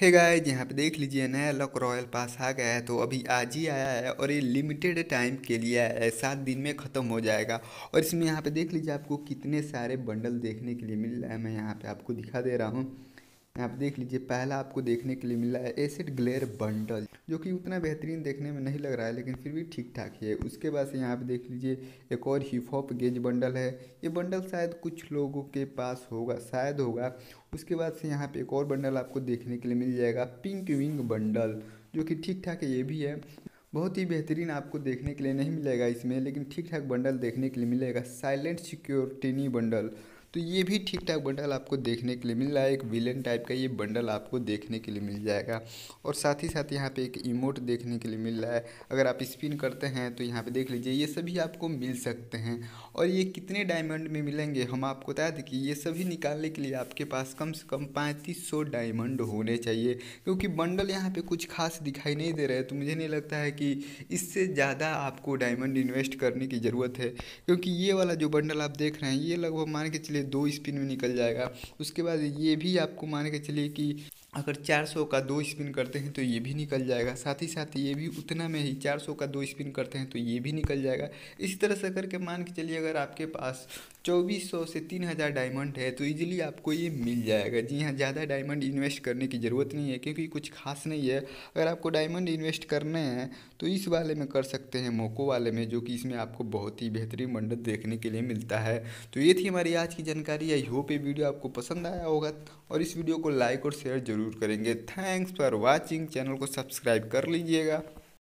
Hey guys, यहाँ पे देख लीजिए नया लॉक रॉयल पास आ गया है। तो अभी आज ही आया है और ये लिमिटेड टाइम के लिए आया है, 7 दिन में ख़त्म हो जाएगा। और इसमें यहाँ पे देख लीजिए आपको कितने सारे बंडल देखने के लिए मिल रहा है। मैं यहाँ पे आपको दिखा दे रहा हूँ। यहाँ पे देख लीजिए, पहला आपको देखने के लिए मिल रहा है एसिड ग्लेयर बंडल, जो कि उतना बेहतरीन देखने में नहीं लग रहा है लेकिन फिर भी ठीक ठाक ही है। उसके बाद से यहाँ पे देख लीजिए एक और हिप हॉप गेज बंडल है। ये बंडल शायद कुछ लोगों के पास होगा, शायद होगा। उसके बाद से यहाँ पे एक और बंडल आपको देखने के लिए मिल जाएगा पिंक विंग बंडल, जो कि ठीक ठाक है। ये भी है बहुत ही बेहतरीन, आपको देखने के लिए नहीं मिलेगा इसमें, लेकिन ठीक ठाक बंडल देखने के लिए मिलेगा साइलेंट सिक्योरिटी बंडल। तो ये भी ठीक ठाक बंडल आपको देखने के लिए मिल रहा है। एक विलेन टाइप का ये बंडल आपको देखने के लिए मिल जाएगा। और साथ ही साथ यहाँ पे एक इमोट देखने के लिए मिल रहा है। अगर आप स्पिन करते हैं तो यहाँ पे देख लीजिए, ये सभी आपको मिल सकते हैं। और ये कितने डायमंड में मिलेंगे, हम आपको बता दें कि ये सभी निकालने के लिए आपके पास कम से कम 3500 डायमंड होने चाहिए, क्योंकि बंडल यहाँ पर कुछ खास दिखाई नहीं दे रहे। तो मुझे नहीं लगता है कि इससे ज़्यादा आपको डायमंड इन्वेस्ट करने की ज़रूरत है, क्योंकि ये वाला जो बंडल आप देख रहे हैं ये लगभग मान के चलिए 2 स्पिन में निकल जाएगा। उसके बाद ये भी आपको मान के चलिए कि अगर 400 का 2 स्पिन करते हैं तो ये भी निकल जाएगा। साथ ही साथ ये भी उतना में ही 400 का 2 स्पिन करते हैं तो ये भी निकल जाएगा। इसी तरह से करके मान के चलिए अगर आपके पास 2400 से 3000 डायमंड है तो इजीली आपको ये मिल जाएगा। जी हाँ, ज़्यादा डायमंड इन्वेस्ट करने की ज़रूरत नहीं है, क्योंकि कुछ खास नहीं है। अगर आपको डायमंड इन्वेस्ट करने हैं तो इस वाले में कर सकते हैं, मोको वाले में, जो कि इसमें आपको बहुत ही बेहतरीन बंडल देखने के लिए मिलता है। तो ये थी हमारी आज की जानकारी। आई होप ये वीडियो आपको पसंद आया होगा और इस वीडियो को लाइक और शेयर जरूर करेंगे। Thanks for watching. चैनल को सब्सक्राइब कर लीजिएगा।